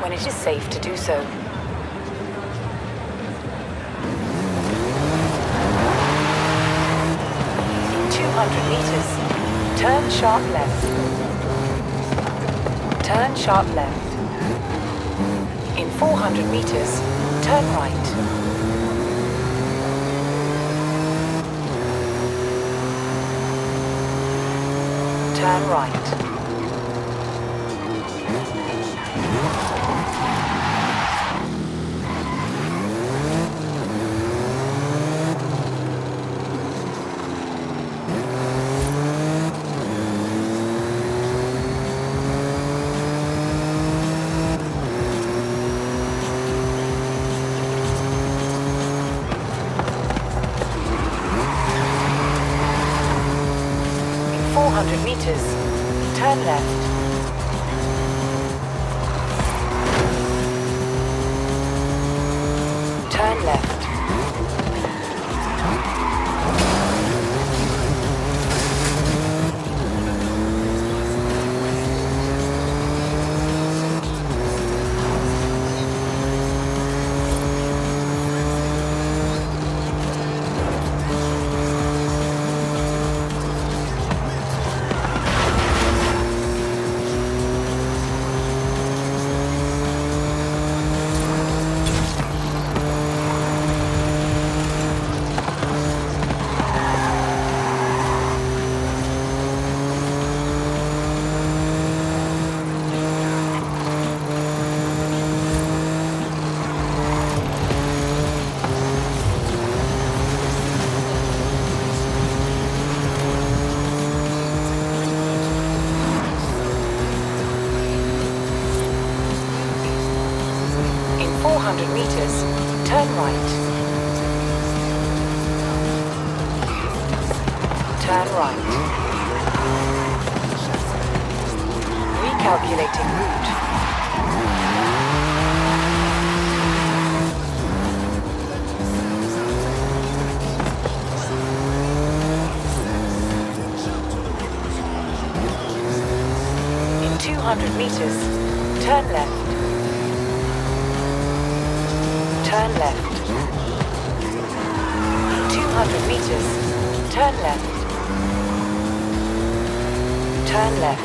when it is safe to do so. In 200 meters, turn sharp left. Turn sharp left. In 400 meters, turn right. Turn right. In 400 meters, turn left. Turn left. Turn right. Turn right. Recalculating route. In 200 meters, turn left. Turn left. 200 meters, turn left. Turn left.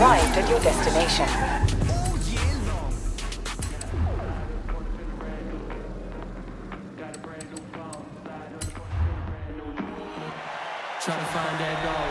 Arrived at your destination. Try to find that dog.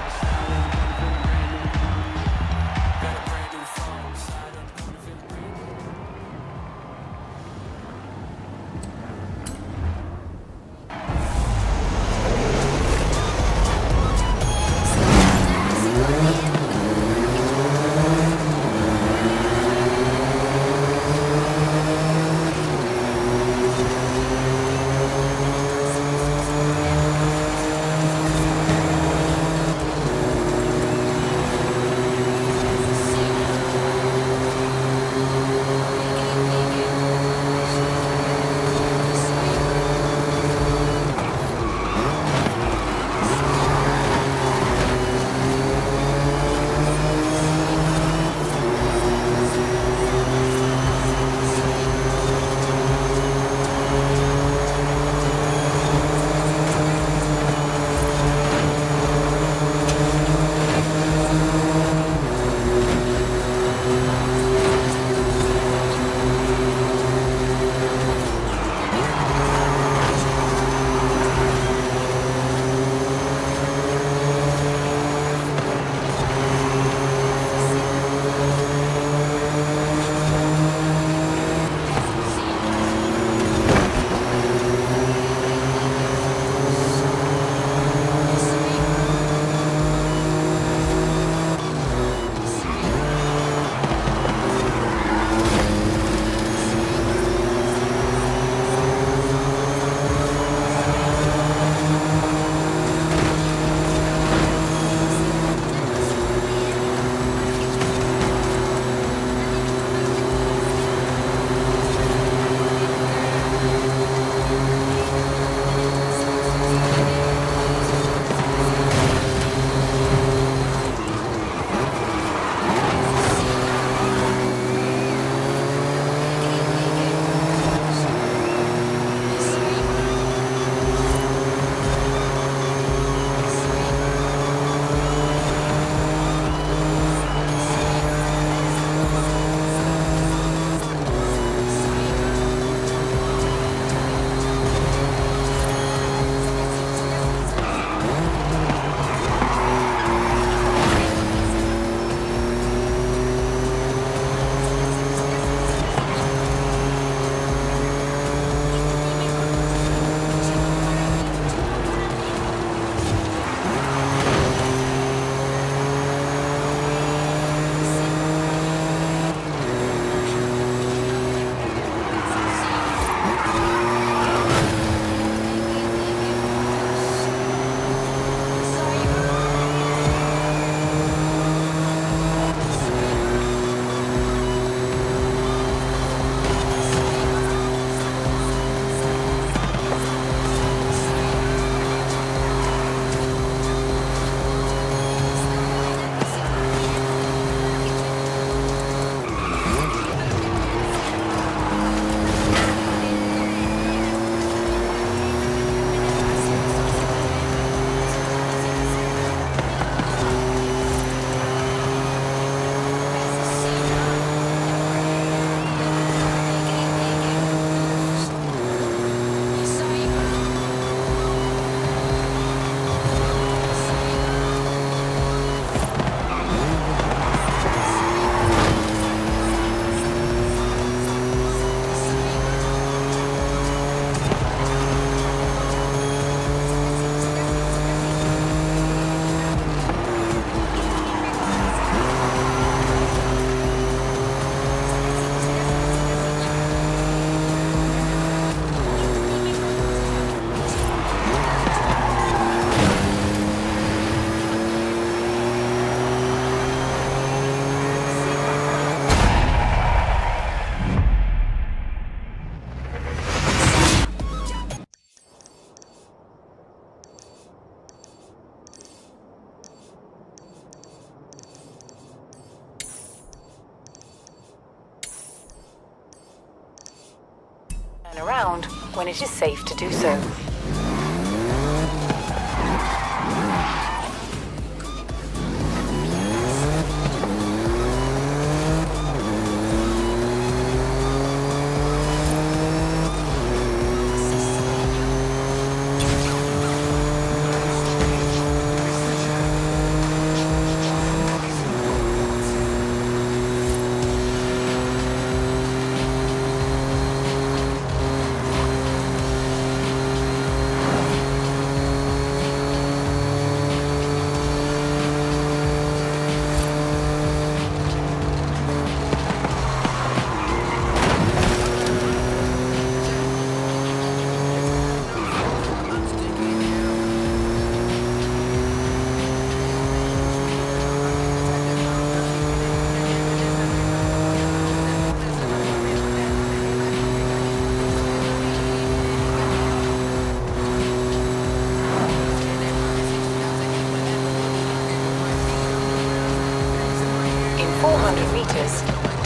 when it is safe to do so.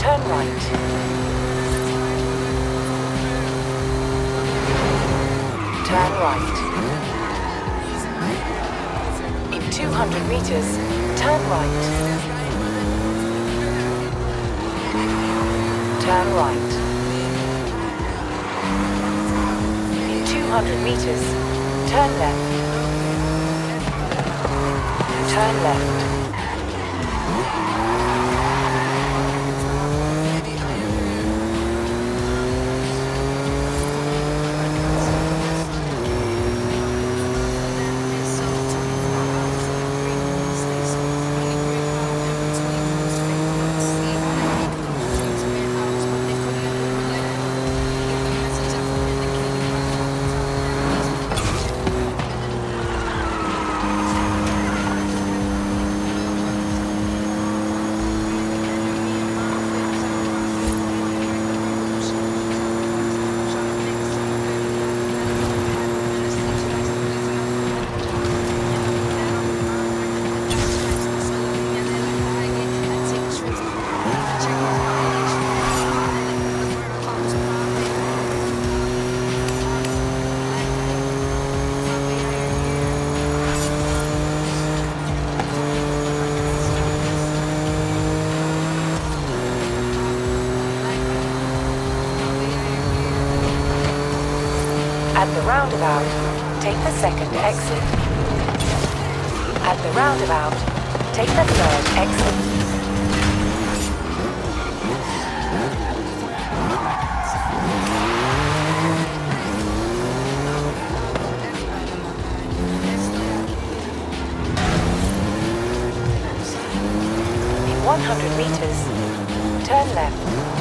Turn right. Turn right. In 200 meters, turn right. Turn right. In 200 meters, turn left. Turn left. At the roundabout, take the second exit. At the roundabout, take the third exit. In 100 meters, turn left.